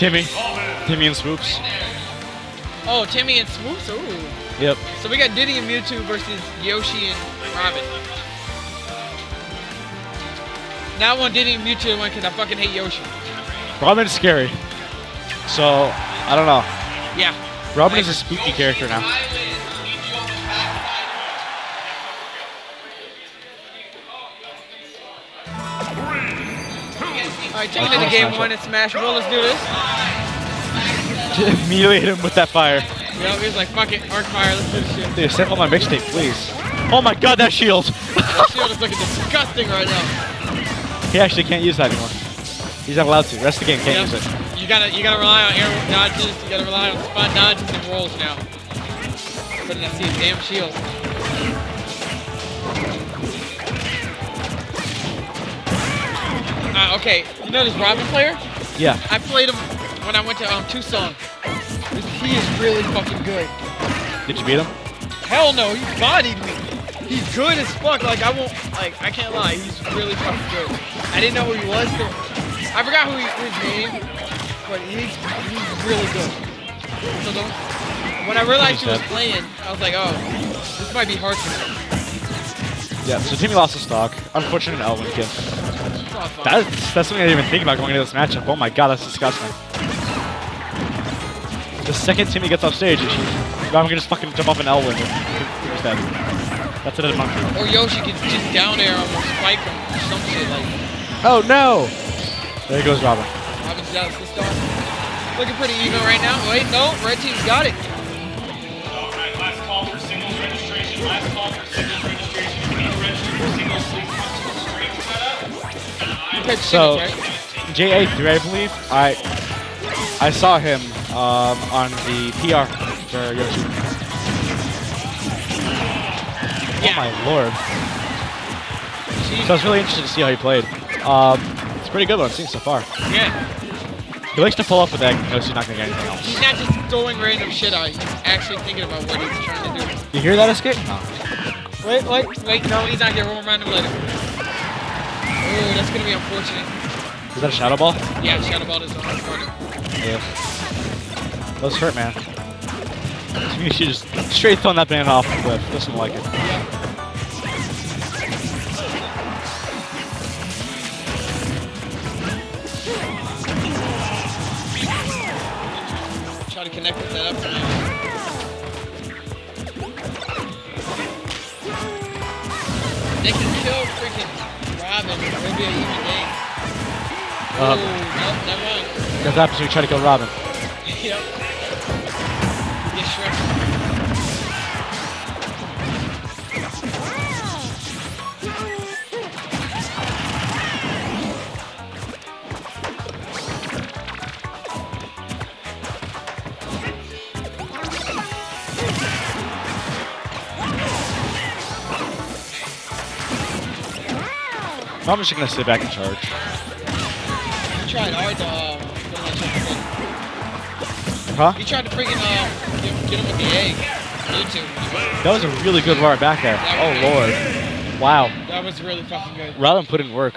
Timmy and Swoops. Oh, Timmy and Swoops? Ooh. Yep. So we got Diddy and Mewtwo versus Yoshi and Robin. Now I want Diddy and Mewtwo one because I fucking hate Yoshi. Robin's scary. So, I don't know. Yeah. Robin is a spooky character now. Alright, taking into game one in Smash Bros. Let's do this. Immediately hit him with that fire. Yo, he was like, fuck it, arc fire, let's do this shit. Dude, step on my mixtape, please. Oh my god, that shield! That shield is looking disgusting right now. He actually can't use that anymore. He's not allowed to. The rest of the game can't use it. You gotta rely on air dodges, you gotta rely on spot dodges and rolls now. But I see a damn shield. Okay, you know this Robin player? Yeah. I played him when I went to Tucson. He is really fucking good. Did you beat him? Hell no, he bodied me. He's good as fuck, like I can't lie, he's really fucking good. I didn't know who he was, but I forgot who his name. But he's really good. So when I realized he was playing, I was like, oh, this might be hard for him. Yeah, so Timmy lost his stock. Unfortunate Elvin kid. That's something I didn't even think about going into this matchup. Oh my god, that's disgusting. The second Timmy gets off stage, I'm gonna just fucking jump off an Elvin. That's another monkey. Or Yoshi can just down air on or spike him or some shit like that. Oh no! There goes Robin. Robin's down to start. Looking pretty even right now. Wait, no, red team's got it. All right, last call for singles registration. Last call for singles registration. If you need to register for singles, please come to the stream setup. So, JA3, I believe. I saw him on the PR for Yoshi. Yeah. Oh my lord. So I was really interested to see how he played. Pretty good one I've seen so far. Yeah. He likes to pull up with that because he's not going to get anything else. He's not just throwing random shit out. He's actually thinking about what he's trying to do. You hear that escape? No. Wait. No, he's not going to roll around him later. Ooh, that's going to be unfortunate. Is that a Shadow Ball? Yeah, Shadow Ball is on the corner. Yeah. Those hurt, man. You should just straight throw that man off the cliff. Doesn't like it. Yeah. To connect with that up. They can kill freaking Robin. Maybe an even game. Oh, nope, never mind. That's the opposite. Try to kill Robin. Yep. Get I'm just gonna sit back and charge. You tried hard to huh? You tried to freaking get him with the egg. That was a really good run back there. Oh lord. Wow. That was really fucking good. Robin put in work.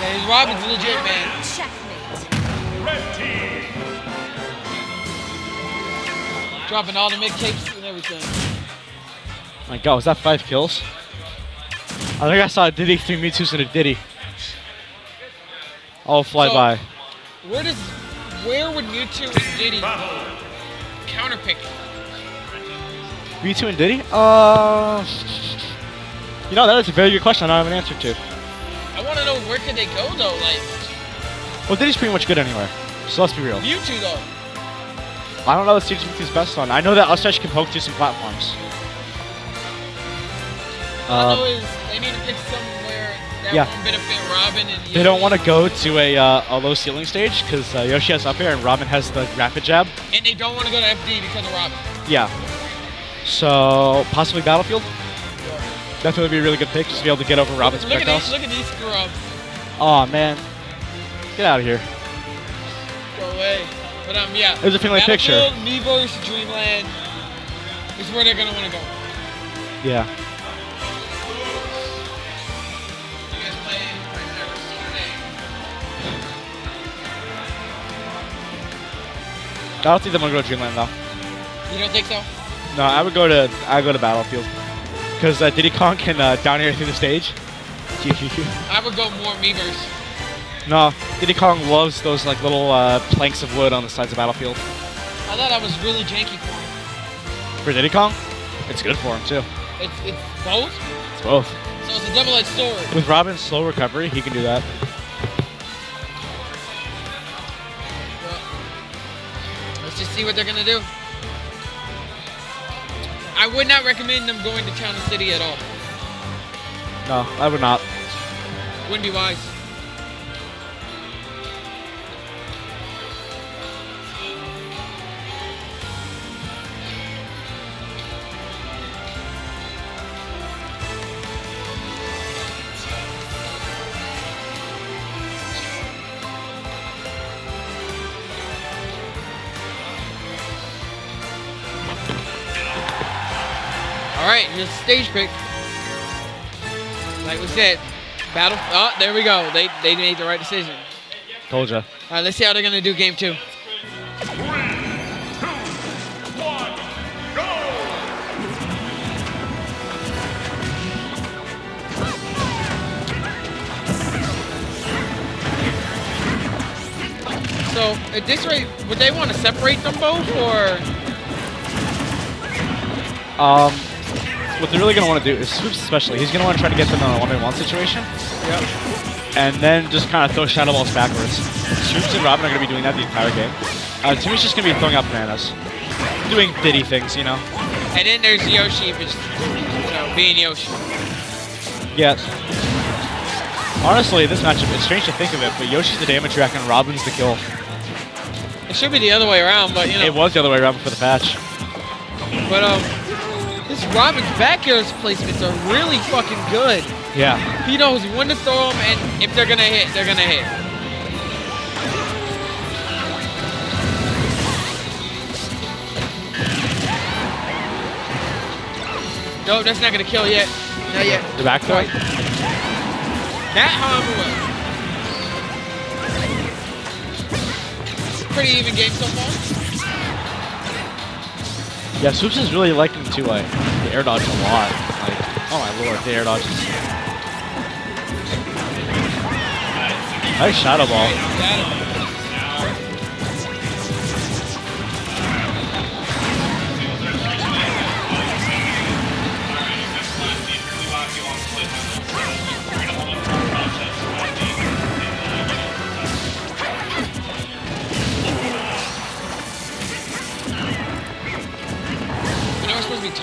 Yeah, Robin's legit, man. Checkmate. Dropping all the mid capes and everything. My god, was that 5 kills? I think I saw a Diddy, 3 Mewtwo's and a Diddy. I'll fly by. Where would Mewtwo and Diddy counterpick? Mewtwo and Diddy? You know, that is a very good question I don't have an answer to. I want to know where could they go though, like... Well, Diddy's pretty much good anywhere, so let's be real. Mewtwo though? I don't know what stage Mewtwo's best on. I know that Ustrash can poke through some platforms. All I know is they need to pick somewhere that won't benefit Robin and Yoshi. They don't want to go to a low ceiling stage because Yoshi has up air and Robin has the rapid jab. And they don't want to go to FD because of Robin. Yeah. So possibly Battlefield. Sure. That would be a really good pick just to be able to get over Robin's projectiles. Look at these screw ups. Aw, man. Get out of here. Go away. But yeah. There's a family picture. Miiverse, Dreamland is where they're gonna want to go. Yeah. I don't think I'm gonna go to Dreamland though. You don't think so? No, I would go to Battlefield, because Diddy Kong can down air through the stage. I would go more Miiverse. No, Diddy Kong loves those like little planks of wood on the sides of Battlefield. I thought that was really janky for him. For Diddy Kong? It's good for him, too. It's both? It's both. So it's a double-edged sword. With Robin's slow recovery, he can do that. Well, let's just see what they're going to do. I would not recommend them going to Town City at all. No, I would not. Wouldn't be wise. Alright, here's the stage pick. Like we said, battle. Oh, there we go. They made the right decision. Told ya. Alright, let's see how they're gonna do game two. 3, 2, 1, go! So, at this rate, would they want to separate them both, or? What they're really going to want to do is, Swoops especially, he's going to want to try to get them in a one-on-one situation. Yep. And then just kind of throw Shadow Balls backwards. Swoops and Robin are going to be doing that the entire game. Timmy's just going to be throwing out bananas. Doing Diddy things, you know. And then there's Yoshi, just, you know, being Yoshi. Yes. Honestly, this matchup, it's strange to think of it, but Yoshi's the damage rack and Robin's the kill. It should be the other way around, but you know. It was the other way around before the patch. But, this Robin's back air's placements are really fucking good. Yeah. He knows when to throw them, and if they're gonna hit, they're gonna hit. No, that's not gonna kill yet. Not yet. The back throw? That harm was. Pretty even game so far. Yeah, Swoops is really liking to the air dodge a lot. Like, oh my lord, the air dodge is... I like Shadow Ball.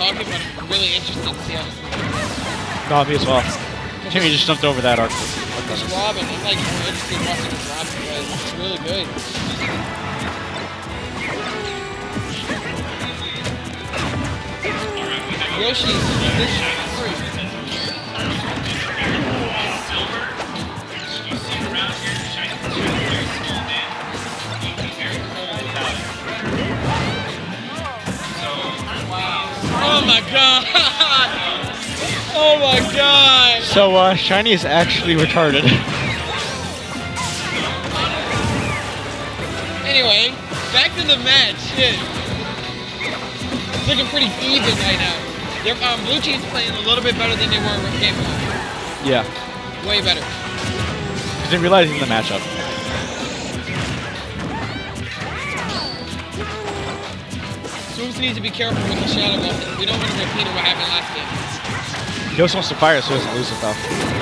Talking, but I'm really interested to see how this goes. Copy as well. Timmy just jumped over that arc. This Robin, I'm like really interested in watching this Robin because it's really good. Yoshi, this shit is free. Oh my god! Oh my god! So, Shiny is actually retarded. Anyway, back to the match. Shit. It's looking pretty even right now. Their, Blue Team's playing a little bit better than they were in game one. Yeah. Way better. Because they're realizing the matchup. Swoops needs to be careful with the Shadow Ball. We don't want to repeat what happened last game. He also wants to fire so he doesn't lose it though.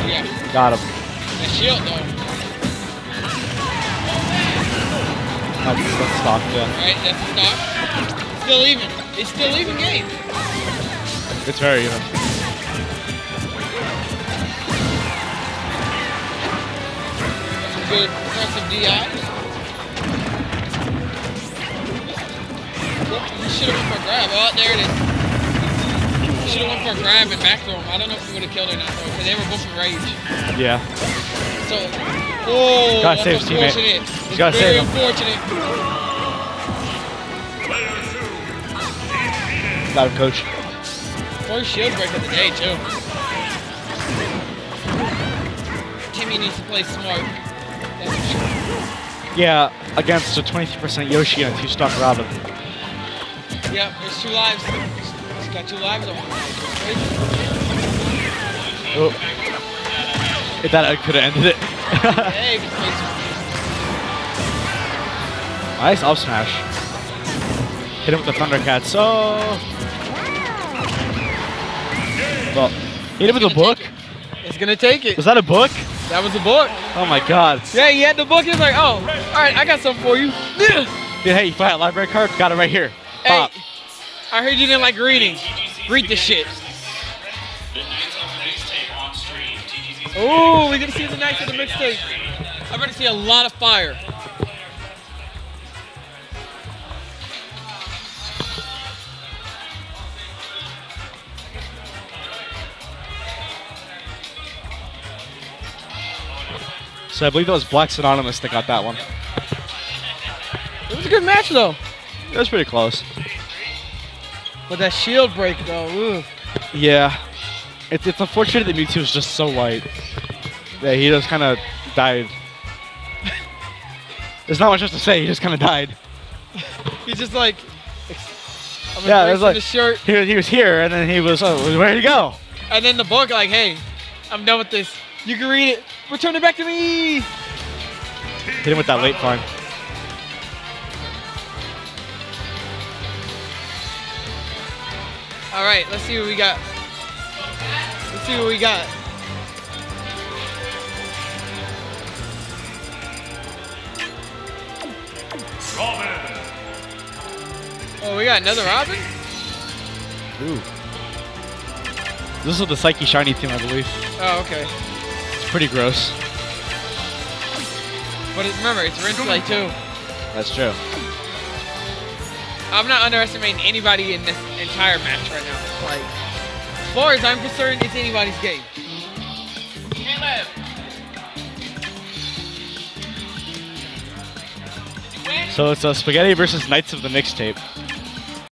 Yeah. Got him. That shield though. Oh, that's stopped, yeah. Alright, that's a stop. Still even. It's still even game. It's very even. That's a good impressive DI. Should've went for a grab. Oh, there it is. Should've went for a grab and back throw him. I don't know if he would've killed or not though, because they were both in rage. Yeah. So, oh, gotta save his teammate. It's gotta very save him. Unfortunate. Got him, coach. First shield break of the day too. Timmy needs to play smart. That's for sure. Yeah, against a 23% Yoshi and a 2-stock Robin. Yeah, there's 2 lives. He's got 2 lives on one. Oh. If that could have ended it. Hey, nice up smash. Hit him with the Thundercats. Oh. Well, hit him with the book. It's gonna take it. Was that a book? That was a book. Oh my god. Yeah, he had the book. He was like, oh, alright, I got something for you. Dude, hey, you find a library card? Got it right here. Hey, pop. I heard you didn't like reading. Read this shit. Oh, we're gonna see the nights of the mixtape. I'm gonna see a lot of fire. So I believe that was Blacks Anonymous that got that one. It was a good match, though. It was pretty close. But that shield break, though. Ooh. Yeah. It's unfortunate that Mewtwo was just so light. Yeah, he just kind of died. There's not much else to say. He just kind of died. He's just like... I'm yeah, it was like... Shirt. He was here, and then he was... Oh, where'd he go? And then the book, like, hey, I'm done with this. You can read it. Return it back to me! Hit him with that late farm. Alright, let's see what we got. Let's see what we got. Robin. Oh, we got another Robin? Ooh. This is the Psyche Shiny team, I believe. Oh, okay. Pretty gross. But remember, it's rinse play too. That's true. I'm not underestimating anybody in this entire match right now. Like, as far as I'm concerned, it's anybody's game. Caleb! So it's Spaghetti versus Knights of the Mixtape.